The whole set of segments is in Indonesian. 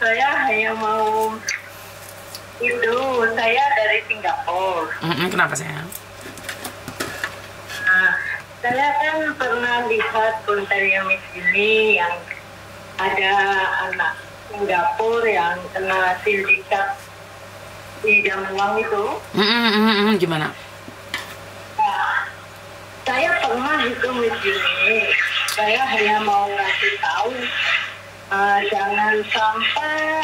Saya hanya mau itu, saya dari Singapura. Kenapa saya? Nah, saya kan pernah lihat kontennya Miss Billy yang ada anak Singapura yang kena sindikat di jam uang itu. Gimana? Nah, saya pernah itu Miss Billy. Saya hanya mau ngasih tahu. Jangan sampai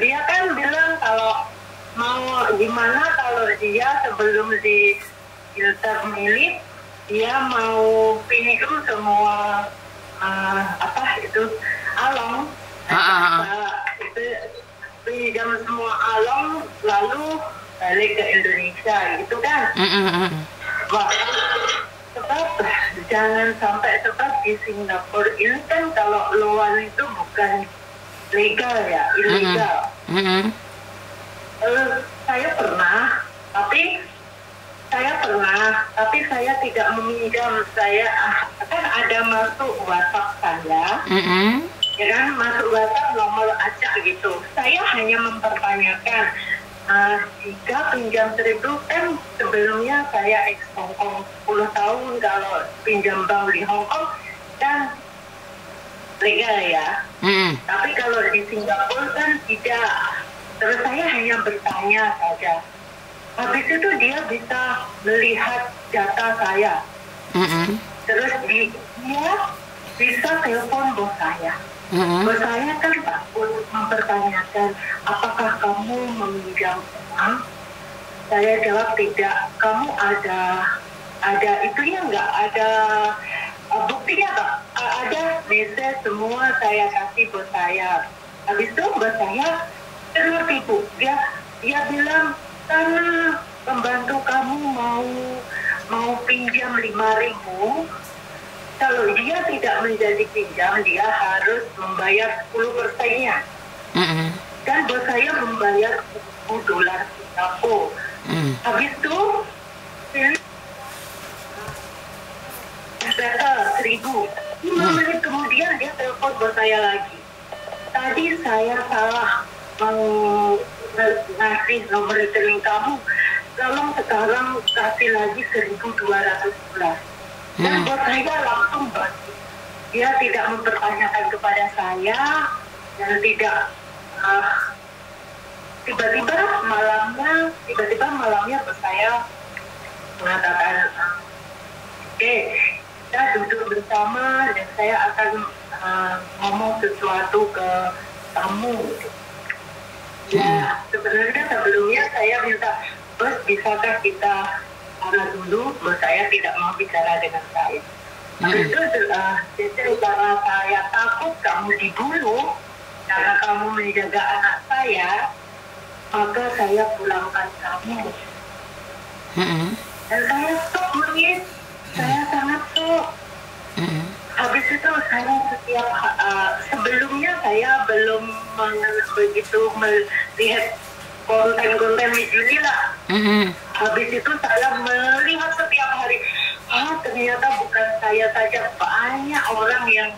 dia kan bilang kalau mau gimana kalau dia sebelum di filter milih dia mau pinjam semua apa itu along pinjam semua along lalu balik ke Indonesia gitu kan. Wah, sebab jangan sampai di Singapura ini kan kalau luar itu bukan legal ya, ilegal. Saya pernah, tapi saya tidak meminjam. Saya kan ada masuk WhatsApp saya, ya kan, masuk WhatsApp nomor acak gitu. Saya hanya mempertanyakan jika pinjam 1.000 kan sebelumnya saya ex Hongkong 10 tahun kalau pinjam bank di Hongkong kan legal ya. Tapi kalau di Singapura kan tidak. Terus saya hanya bertanya saja. Habis itu dia bisa melihat data saya. Terus dia bisa telepon bos saya. Bos saya kan takut mempertanyakan apakah kamu meminjam uang. Saya jawab tidak. Kamu ada itunya nggak? Ada buktinya nggak? Ada mesej semua saya kasih bos saya. Habis itu bos saya tertipu. Dia bilang karena pembantu kamu mau pinjam 5.000. Kalau dia tidak menjadi pinjam, dia harus membayar 10%-nya. Dan bos saya membayar $10 Singapura. Habis itu, data 1.000. 5 menit kemudian dia telepon bos saya lagi. Tadi saya salah mau ngasih nomor rekening kamu. Tolong sekarang kasih lagi 1.211. Dan bos saya langsung bagi. Dia tidak mempertanyakan kepada saya dan tidak tiba-tiba malamnya bos saya mengatakan oke, kita duduk bersama dan saya akan ngomong sesuatu ke kamu. Ya, sebenarnya sebelumnya saya minta bos bisakah kita karena dulu bos saya tidak mau bicara dengan saya. Habis itu karena saya takut kamu dibunuh karena kamu menjaga anak saya, maka saya pulangkan kamu. Dan saya sok menangis, saya sangat sok. Habis itu saya setiap sebelumnya saya belum begitu melihat konten-konten ini lah. Habis itu saya melihat setiap hari, ternyata bukan saya saja, banyak orang yang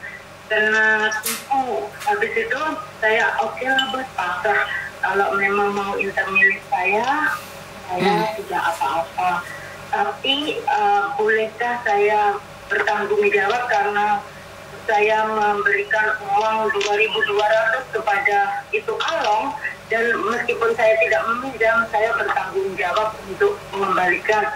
kena tipu. Habis itu saya oke lah bos, pasrah. Kalau memang mau intermilih saya tidak apa-apa. Tapi bolehkah saya bertanggung jawab karena saya memberikan uang 2.200 kepada itu along, dan meskipun saya tidak meminjam, saya bertanggung jawab untuk mengembalikan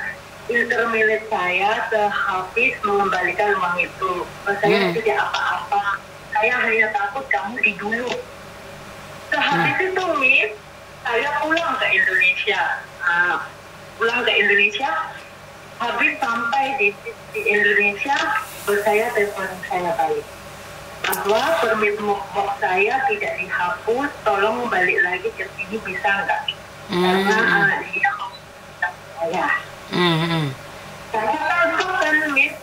intermilit saya sehabis mengembalikan uang itu. Saya tidak apa-apa, saya hanya takut kamu dibunuh. Sehabis itu Miss, saya pulang ke Indonesia. Habis sampai di Indonesia, saya telepon saya balik bahwa permit mokok saya tidak dihapus, tolong balik lagi ke sini bisa nggak? Karena dia mengatakan saya. Saya langsung kan Miss.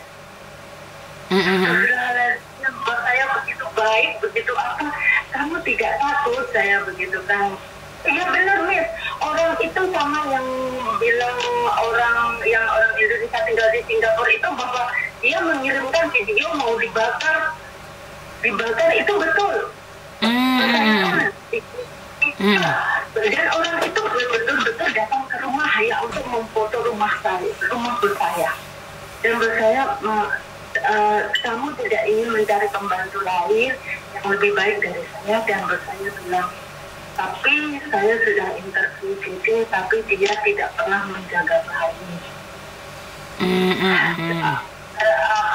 Saya begitu baik, begitu apa? Kamu tidak takut, saya begitu kan? Iya benar Miss, orang itu sama yang bilang orang yang orang Indonesia tinggal di Singapura itu bahwa dia mengirimkan video mau dibakar itu betul. Dan orang itu betul-betul datang ke rumah hanya untuk memfoto rumah saya. Dan saya kamu tidak ingin mencari pembantu lain yang lebih baik dari saya, dan saya bilang, tapi saya sudah interview Cici, tapi dia tidak pernah menjaga bayi.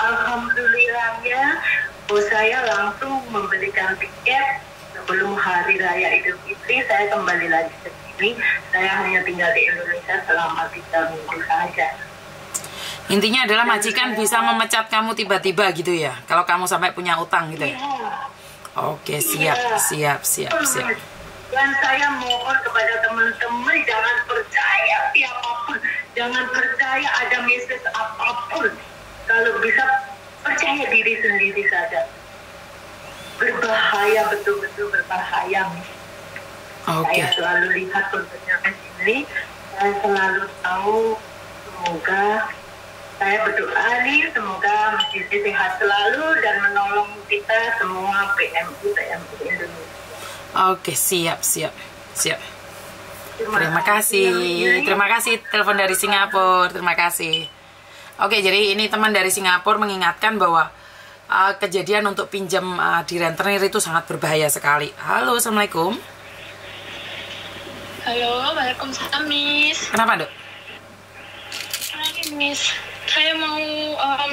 Alhamdulillahnya, saya langsung membelikan tiket sebelum hari raya Idul Fitri. Saya kembali lagi ke sini. Saya hanya tinggal di Indonesia selama 3 minggu saja. Intinya adalah majikan bisa memecat kamu tiba-tiba gitu ya, kalau kamu sampai punya utang gitu ya. Oke, siap. Dan saya mohon kepada teman-teman, jangan percaya siapapun, jangan percaya ada message apapun. Kalau bisa percaya diri sendiri saja. Berbahaya, betul-betul berbahaya. Saya selalu lihat pertanyaan ini, saya selalu tahu. Semoga saya berdoa nih, semoga masih sehat selalu dan menolong kita semua PMI Indonesia. Oke, siap. Terima kasih telepon dari Singapura, terima kasih. Oke, jadi ini teman dari Singapura mengingatkan bahwa kejadian untuk pinjam di rentenir itu sangat berbahaya sekali. Halo, Assalamualaikum. Halo, Waalaikumsalam, Miss. Kenapa, Dok? Hai, Miss. Saya mau